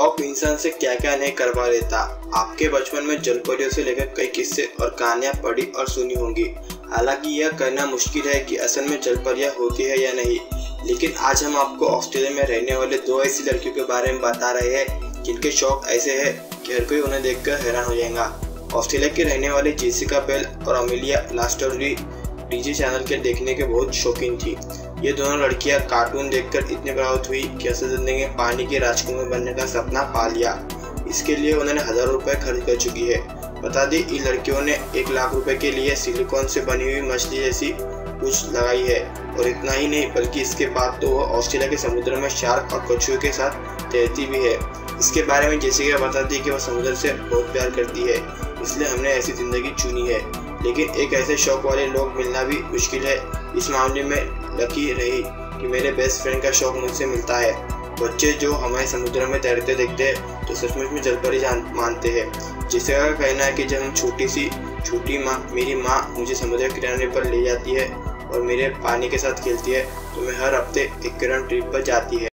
शौक इंसान से क्या क्या नहीं करवा देता। आपके बचपन में जलपरियों से लेकर कई किस्से और कहानियाँ पढ़ी और सुनी होंगी। हालांकि यह कहना मुश्किल है कि असल में जलपरियाँ होती है या नहीं, लेकिन आज हम आपको ऑस्ट्रेलिया में रहने वाले दो ऐसी लड़कियों के बारे में बता रहे हैं जिनके शौक ऐसे है कि हर कोई उन्हें देखकर हैरान हो जाएगा। ऑस्ट्रेलिया के रहने वाले जेसिका बेल और अमेलिया लास्टर भी डीजी चैनल के देखने के बहुत शौकीन थी। ये दोनों लड़कियां कार्टून देखकर इतने प्रभावित हुई कि असल जिंदगी में पानी के राजकुमार बनने का सपना पा लिया। इसके लिए उन्होंने हजारों रुपए खर्च कर चुकी है। बता दें इन लड़कियों ने 1 लाख रुपए के लिए सिलिकॉन से बनी हुई मछली जैसी कुछ लगाई है, और इतना ही नहीं बल्कि इसके बाद तो वह ऑस्ट्रेलिया के समुद्र में शार्क और कछुए के साथ तैरती भी है। इसके बारे में जैसे बताती है कि वह समुद्र से बहुत प्यार करती है, इसलिए हमने ऐसी जिंदगी चुनी है। लेकिन एक ऐसे शौक वाले लोग मिलना भी मुश्किल है। इस मामले में लकी रही कि मेरे बेस्ट फ्रेंड का शौक मुझसे मिलता है। बच्चे जो हमारे समुद्र में तैरते देखते हैं तो सचमुच में जलपरी मानते हैं। जिसका कहना है कि जब हम छोटी माँ मेरी माँ मुझे समुद्र किनारे पर ले जाती है और मेरे पानी के साथ खेलती है तो मैं हर हफ्ते एक किरण ट्रिप पर जाती है।